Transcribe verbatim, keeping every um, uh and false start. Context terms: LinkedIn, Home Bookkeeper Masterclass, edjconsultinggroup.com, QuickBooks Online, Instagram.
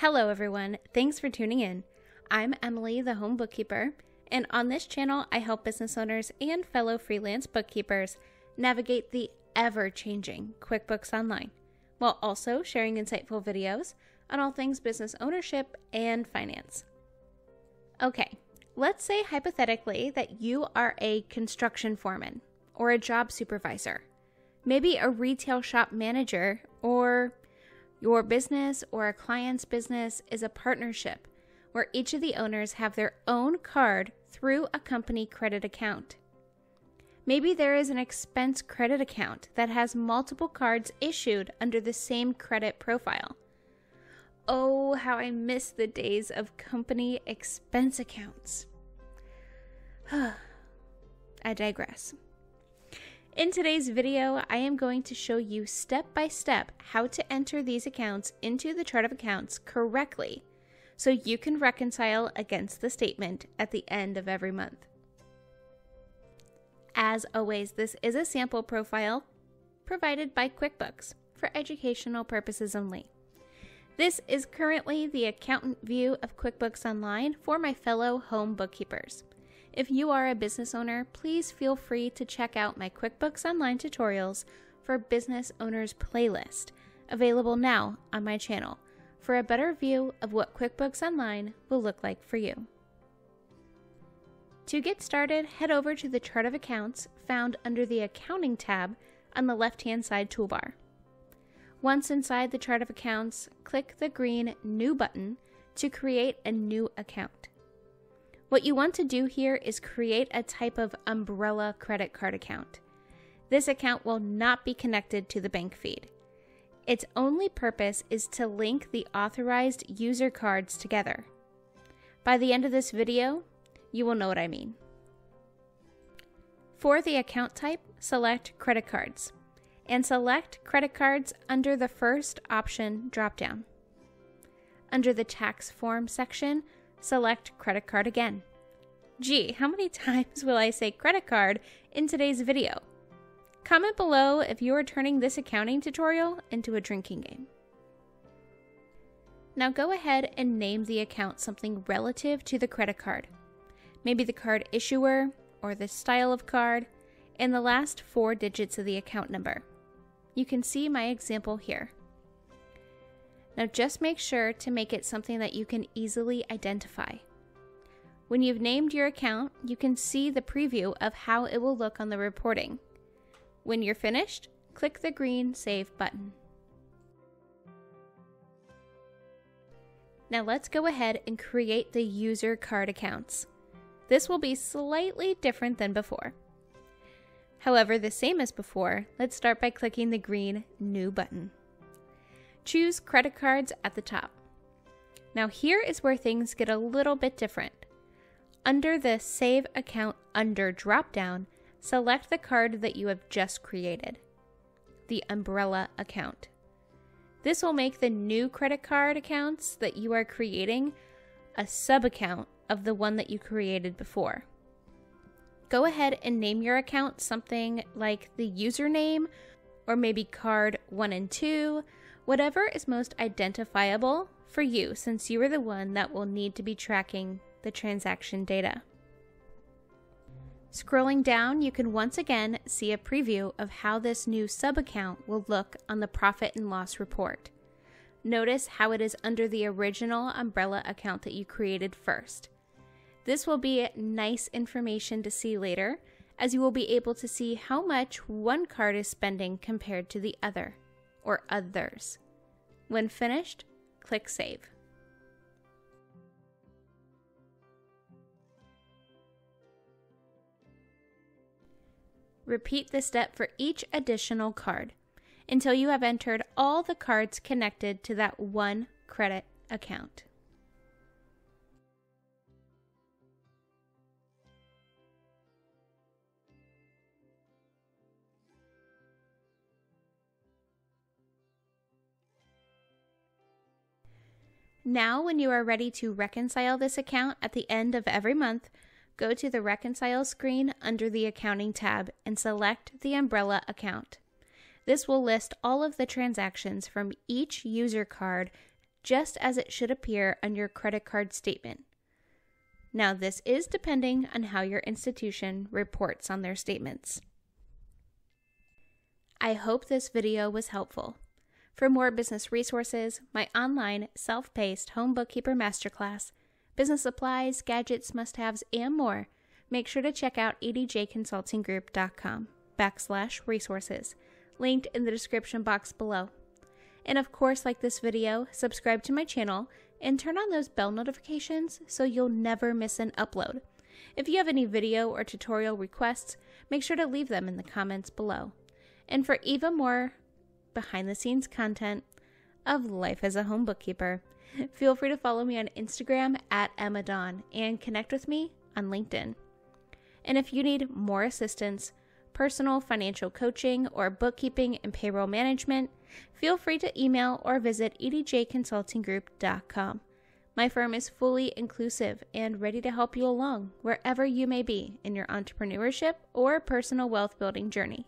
Hello everyone, thanks for tuning in. I'm Emily, the home bookkeeper, and on this channel I help business owners and fellow freelance bookkeepers navigate the ever-changing QuickBooks Online, while also sharing insightful videos on all things business ownership and finance. Okay, let's say hypothetically that you are a construction foreman or a job supervisor, maybe a retail shop manager, or your business or a client's business is a partnership where each of the owners have their own card through a company credit account. Maybe there is an expense credit account that has multiple cards issued under the same credit profile. Oh, how I miss the days of company expense accounts. I digress. In today's video, I am going to show you step by step how to enter these accounts into the chart of accounts correctly so you can reconcile against the statement at the end of every month. As always, this is a sample profile provided by QuickBooks for educational purposes only. This is currently the accountant view of QuickBooks Online for my fellow home bookkeepers. If you are a business owner, please feel free to check out my QuickBooks Online tutorials for business owners playlist, available now on my channel, for a better view of what QuickBooks Online will look like for you. To get started, head over to the chart of accounts found under the Accounting tab on the left-hand side toolbar. Once inside the chart of accounts, click the green New button to create a new account. What you want to do here is create a type of umbrella credit card account. This account will not be connected to the bank feed. Its only purpose is to link the authorized user cards together. By the end of this video, you will know what I mean. For the account type, select Credit Cards, and select Credit Cards under the first option dropdown. Under the Tax Form section, select credit card again. Gee, how many times will I say credit card in today's video? Comment below if you are turning this accounting tutorial into a drinking game. Now go ahead and name the account something relative to the credit card. Maybe the card issuer or the style of card and the last four digits of the account number. You can see my example here. Now just make sure to make it something that you can easily identify. When you've named your account, you can see the preview of how it will look on the reporting. When you're finished, click the green Save button. Now let's go ahead and create the user card accounts. This will be slightly different than before. However, the same as before, let's start by clicking the green New button. Choose Credit Cards at the top. Now here is where things get a little bit different. Under the Save Account Under dropdown, select the card that you have just created, the umbrella account. This will make the new credit card accounts that you are creating a sub-account of the one that you created before. Go ahead and name your account something like the username, or maybe card one and two, whatever is most identifiable for you, since you are the one that will need to be tracking the transaction data. Scrolling down, you can once again see a preview of how this new sub-account will look on the profit and loss report. Notice how it is under the original umbrella account that you created first. This will be nice information to see later, as you will be able to see how much one card is spending compared to the other, or others. When finished, click Save. Repeat this step for each additional card until you have entered all the cards connected to that one credit account. Now, when you are ready to reconcile this account at the end of every month, go to the Reconcile screen under the Accounting tab and select the umbrella account. This will list all of the transactions from each user card just as it should appear on your credit card statement. Now, this is depending on how your institution reports on their statements. I hope this video was helpful. For more business resources, my online self-paced home bookkeeper masterclass, business supplies, gadgets, must-haves, and more, make sure to check out edjconsultinggroup.com backslash resources, linked in the description box below. And of course, like this video, subscribe to my channel and turn on those bell notifications so you'll never miss an upload. If you have any video or tutorial requests, make sure to leave them in the comments below. And for even more behind-the-scenes content of life as a home bookkeeper, feel free to follow me on Instagram at Emma Dawn and connect with me on LinkedIn. And if you need more assistance, personal financial coaching, or bookkeeping and payroll management, feel free to email or visit edjconsultinggroup dot com. My firm is fully inclusive and ready to help you along wherever you may be in your entrepreneurship or personal wealth building journey.